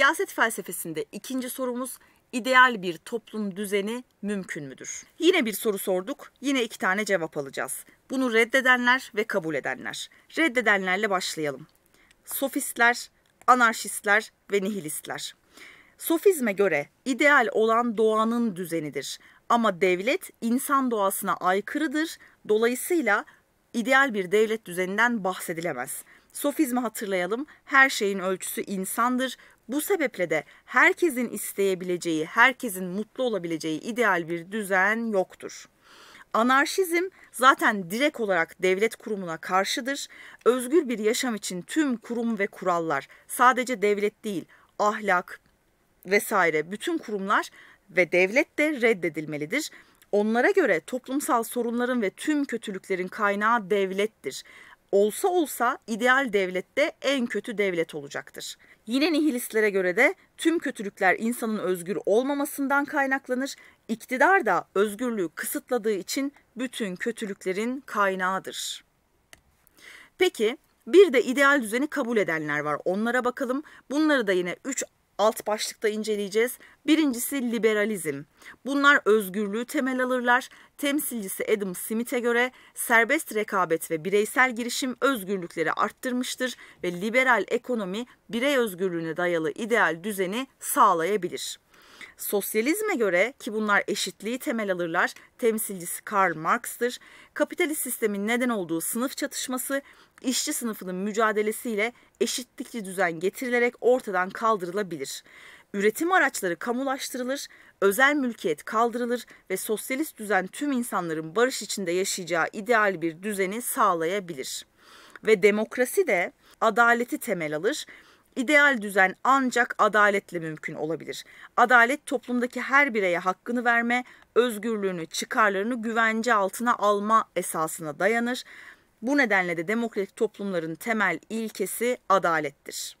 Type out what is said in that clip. Siyaset felsefesinde ikinci sorumuz, ideal bir toplum düzeni mümkün müdür? Yine bir soru sorduk, yine iki tane cevap alacağız. Bunu reddedenler ve kabul edenler. Reddedenlerle başlayalım. Sofistler, anarşistler ve nihilistler. Sofizme göre ideal olan doğanın düzenidir. Ama devlet insan doğasına aykırıdır. Dolayısıyla ideal bir devlet düzeninden bahsedilemez. Sofizmi hatırlayalım. Her şeyin ölçüsü insandır. Bu sebeple de herkesin isteyebileceği, herkesin mutlu olabileceği ideal bir düzen yoktur. Anarşizm zaten direkt olarak devlet kurumuna karşıdır. Özgür bir yaşam için tüm kurum ve kurallar, sadece devlet değil, ahlak vesaire, bütün kurumlar ve devlet de reddedilmelidir. Onlara göre toplumsal sorunların ve tüm kötülüklerin kaynağı devlettir. Olsa olsa ideal devlet de en kötü devlet olacaktır. Yine nihilistlere göre de tüm kötülükler insanın özgür olmamasından kaynaklanır. İktidar da özgürlüğü kısıtladığı için bütün kötülüklerin kaynağıdır. Peki bir de ideal düzeni kabul edenler var. Onlara bakalım. Bunları da yine 3 alt başlıkta inceleyeceğiz. Birincisi liberalizm. Bunlar özgürlüğü temel alırlar. Temsilcisi Adam Smith'e göre serbest rekabet ve bireysel girişim özgürlükleri arttırmıştır ve liberal ekonomi birey özgürlüğüne dayalı ideal düzeni sağlayabilir. Sosyalizme göre, ki bunlar eşitliği temel alırlar, temsilcisi Karl Marx'tır. Kapitalist sistemin neden olduğu sınıf çatışması, işçi sınıfının mücadelesiyle eşitlikçi düzen getirilerek ortadan kaldırılabilir. Üretim araçları kamulaştırılır, özel mülkiyet kaldırılır ve sosyalist düzen tüm insanların barış içinde yaşayacağı ideal bir düzeni sağlayabilir. Ve demokrasi de adaleti temel alır. İdeal düzen ancak adaletle mümkün olabilir. Adalet toplumdaki her bireye hakkını verme, özgürlüğünü, çıkarlarını güvence altına alma esasına dayanır. Bu nedenle de demokratik toplumların temel ilkesi adalettir.